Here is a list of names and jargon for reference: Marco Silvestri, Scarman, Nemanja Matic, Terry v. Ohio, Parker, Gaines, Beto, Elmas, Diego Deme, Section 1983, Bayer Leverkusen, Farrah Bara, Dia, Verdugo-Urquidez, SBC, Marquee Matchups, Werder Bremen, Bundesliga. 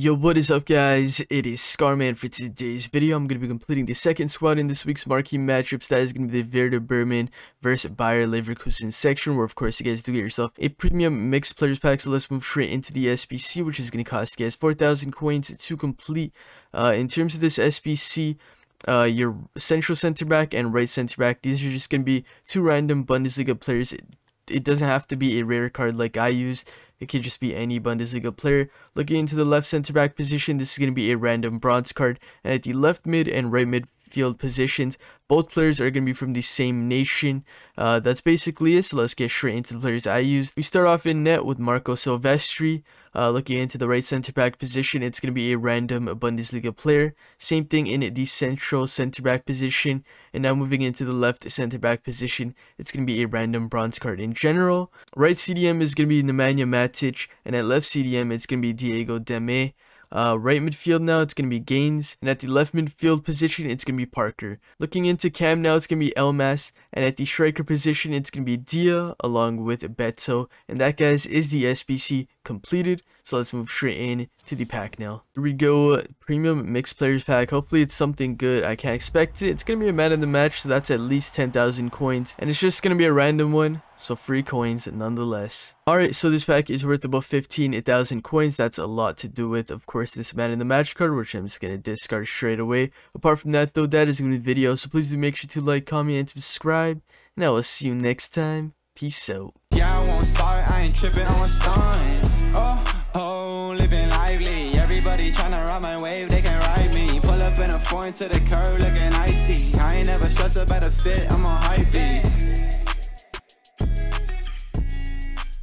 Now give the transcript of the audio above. Yo, what is up guys, it is Scarman. For today's video I'm going to be completing the second squad in this week's marquee matchups. That is going to be the Werder Bremen versus Bayer Leverkusen section, where of course you guys do get yourself a premium mixed players pack. So let's move straight into the SBC, which is going to cost you guys 4,000 coins to complete. In terms of this SBC, your central center back and right center back, these are just going to be two random Bundesliga players. It doesn't have to be a rare card like I used. It could just be any Bundesliga player. Looking into the left center back position, this is going to be a random bronze card. And at the left mid and right midfield positions, both players are going to be from the same nation. That's basically it. So let's get straight into the players I used. We start off in net with Marco Silvestri. Looking into the right center back position, it's going to be a random Bundesliga player. Same thing in the central center back position. And now moving into the left center back position, it's going to be a random bronze card in general. Right CDM is going to be Nemanja Matic, and at left CDM, it's going to be Diego Deme. Right midfield now, it's going to be Gaines, and at the left midfield position, it's going to be Parker. Looking into cam now, it's going to be Elmas, and at the striker position, it's going to be Dia along with Beto. And that, guys, is the SBC completed. So let's move straight in to the pack now. Here we go, premium mixed players pack. Hopefully it's something good. I can't expect it. It's going to be a man of the match, so that's at least 10,000 coins, and it's just going to be a random one. So free coins nonetheless. Alright, so this pack is worth about 15,000 coins. That's a lot to do with, of course, this man in the match card, which I'm just going to discard straight away. Apart from that, though, that is going to be the video. So please do make sure to like, comment, and subscribe. And I will see you next time. Peace out. Yeah, I won't start. I ain't tripping. I won't start. Oh, living lively. Everybody trying to ride my wave. They can ride me. Pull up in a foreign to the curb looking icy. I ain't never stressed about a fit. I'm on hype beast.